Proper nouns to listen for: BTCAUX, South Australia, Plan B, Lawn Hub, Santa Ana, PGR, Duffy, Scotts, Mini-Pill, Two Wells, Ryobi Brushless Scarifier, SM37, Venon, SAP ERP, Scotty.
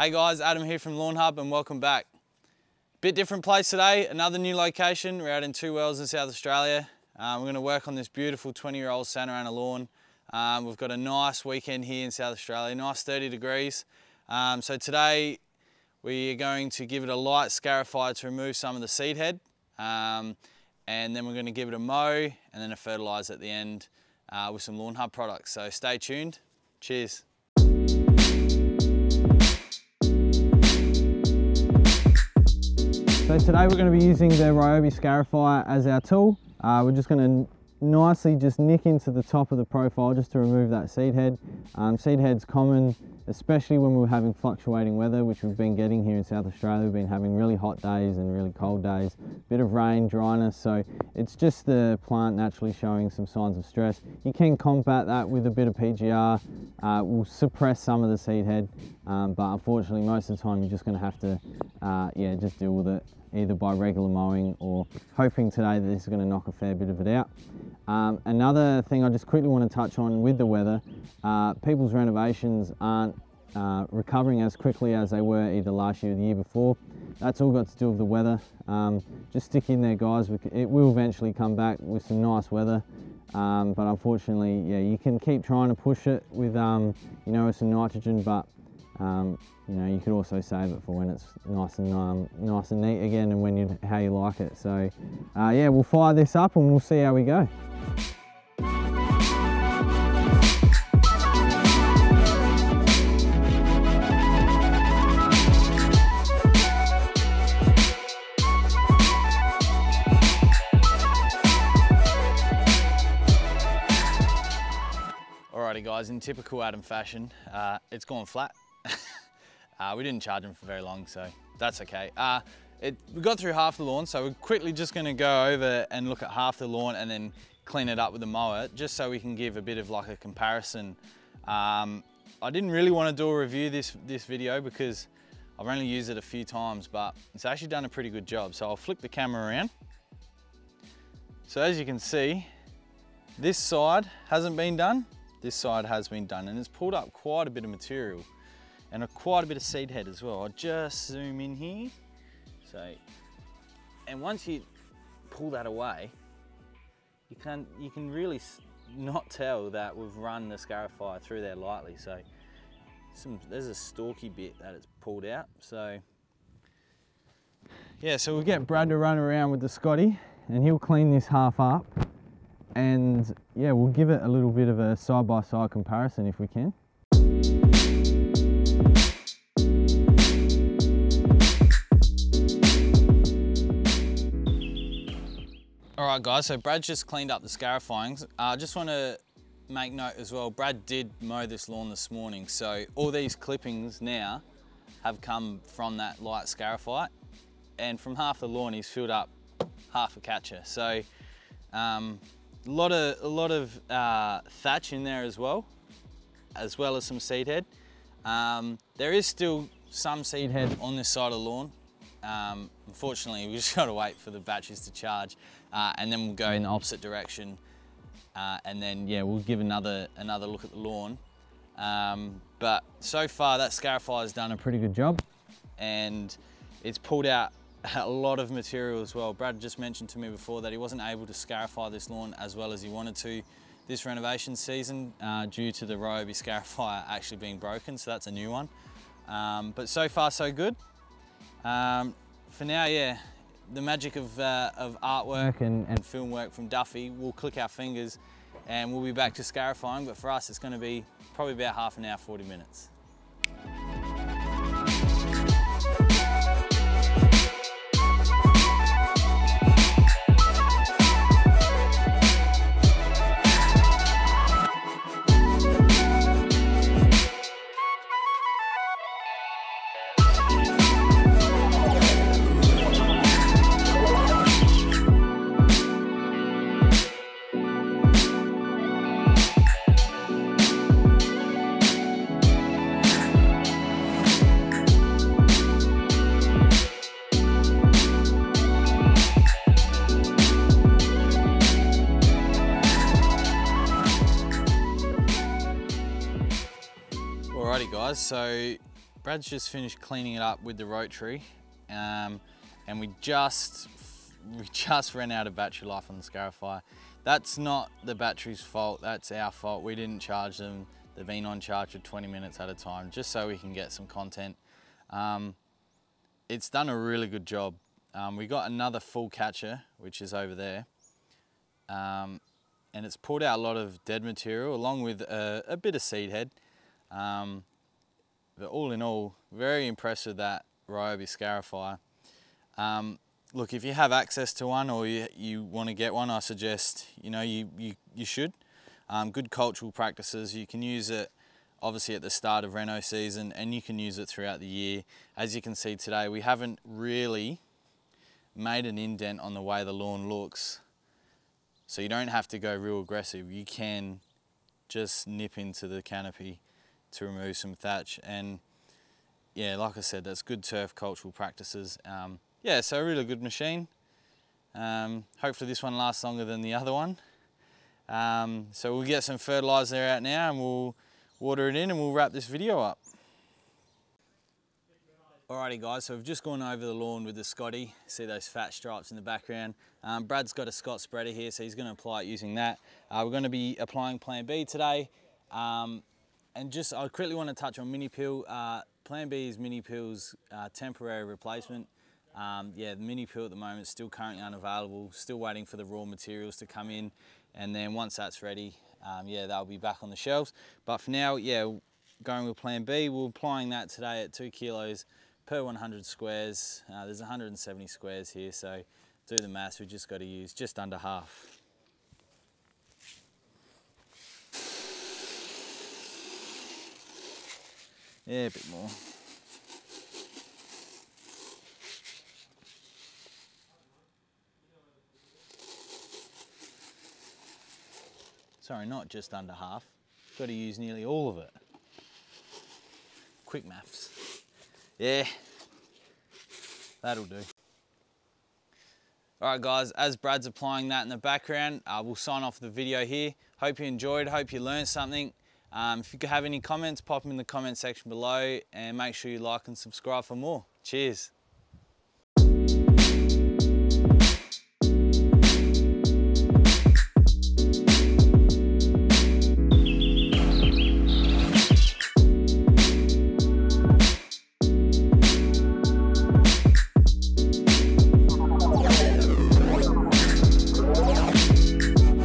Hey guys, Adam here from Lawn Hub and welcome back. Bit different place today, another new location. We're out in Two Wells in South Australia. We're going to work on this beautiful 20-year-old Santa Ana lawn. We've got a nice weekend here in South Australia, nice 30 degrees. So today we are going to give it a light scarifier to remove some of the seed head. And then we're going to give it a mow and then a fertiliser at the end with some Lawn Hub products. So stay tuned. Cheers. So today we're going to be using the Ryobi Scarifier as our tool. We're just going to nicely just nick into the top of the profile just to remove that seed head. Seed head's common, especially when we're having fluctuating weather, which we've been getting here in South Australia. We've been having really hot days and really cold days, bit of rain, dryness. So it's just the plant naturally showing some signs of stress. You can combat that with a bit of PGR. Will suppress some of the seed head, but unfortunately most of the time you're just going to have to just deal with it, either by regular mowing or hoping today that this is going to knock a fair bit of it out. Another thing I just quickly want to touch on with the weather, people's renovations aren't recovering as quickly as they were either last year or the year before. That's all got to do with the weather. Just stick in there guys, it will eventually come back with some nice weather. But unfortunately, yeah, you can keep trying to push it with, some nitrogen, but you could also save it for when it's nice and neat again and when how you like it. So we'll fire this up and we'll see how we go. Alrighty guys, in typical Adam fashion, it's gone flat. We didn't charge him for very long, so that's okay. We got through half the lawn, so we're quickly just gonna go over and look at half the lawn and then clean it up with the mower, just so we can give a bit of like a comparison. I didn't really wanna do a review this video because I've only used it a few times, but it's actually done a pretty good job. So I'll flick the camera around. So as you can see, this side hasn't been done, this side has been done, and it's pulled up quite a bit of material. And quite a bit of seed head as well. I'll just zoom in here. So, and once you pull that away, you can really not tell that we've run the scarifier through there lightly. So there's a stalky bit that it's pulled out. So yeah, so we'll get Brad to run around with the Scotty and he'll clean this half up. And yeah, we'll give it a little bit of a side-by-side comparison if we can. Alright guys, so Brad just cleaned up the scarifyings. I just want to make note as well, Brad did mow this lawn this morning, so all these clippings now have come from that light scarifier, and from half the lawn he's filled up half a catcher. So a lot of thatch in there as well as some seed head. There is still some seed head on this side of the lawn. Unfortunately, we just got to wait for the batteries to charge, and then we'll go in the opposite direction, and then yeah, we'll give another look at the lawn. But so far, that scarifier's done a pretty good job, and it's pulled out a lot of material as well. Brad just mentioned to me before that he wasn't able to scarify this lawn as well as he wanted to this renovation season due to the Ryobi scarifier actually being broken, so that's a new one. But so far, so good. For now, yeah, the magic of artwork and film work from Duffy, we'll click our fingers and we'll be back to scarifying, but for us it's going to be probably about half an hour, 40 minutes. Alrighty guys, so Brad's just finished cleaning it up with the rotary, and we just ran out of battery life on the Scarifier. That's not the battery's fault, that's our fault. We didn't charge them. The Venon charged for 20 minutes at a time, just so we can get some content. It's done a really good job. We got another full catcher, which is over there. And it's pulled out a lot of dead material, along with a bit of seed head. But all in all, very impressed with that Ryobi Scarifier. Look, if you have access to one or you want to get one, I suggest you should. Good cultural practices. You can use it obviously at the start of reno season, and you can use it throughout the year. As you can see today, we haven't really made an indent on the way the lawn looks. So you don't have to go real aggressive. You can just nip into the canopy to remove some thatch. And yeah, like I said, that's good turf cultural practices. Yeah, so a really good machine. Hopefully this one lasts longer than the other one. So we'll get some fertilizer out now, and we'll water it in, and we'll wrap this video up. Alrighty guys, so we've just gone over the lawn with the Scotty. See those fat stripes in the background. Brad's got a Scotts spreader here, so he's gonna apply it using that. We're gonna be applying Plan B today. And just, I quickly wanna touch on Mini-Pill. Plan B is Mini-Pill's temporary replacement. Yeah, the Mini-Pill at the moment is still currently unavailable, still waiting for the raw materials to come in. And then once that's ready, yeah, that'll be back on the shelves. But for now, yeah, going with Plan B, we're applying that today at 2 kilos. Per 100 squares, there's 170 squares here, so do the maths, we just got to use just under half. Yeah, a bit more. Sorry, not just under half, got to use nearly all of it. Quick maths. Yeah, that'll do. All right guys, as Brad's applying that in the background, we'll sign off the video here. Hope you enjoyed, hope you learned something. If you have any comments, pop them in the comment section below, and make sure you like and subscribe for more. Cheers.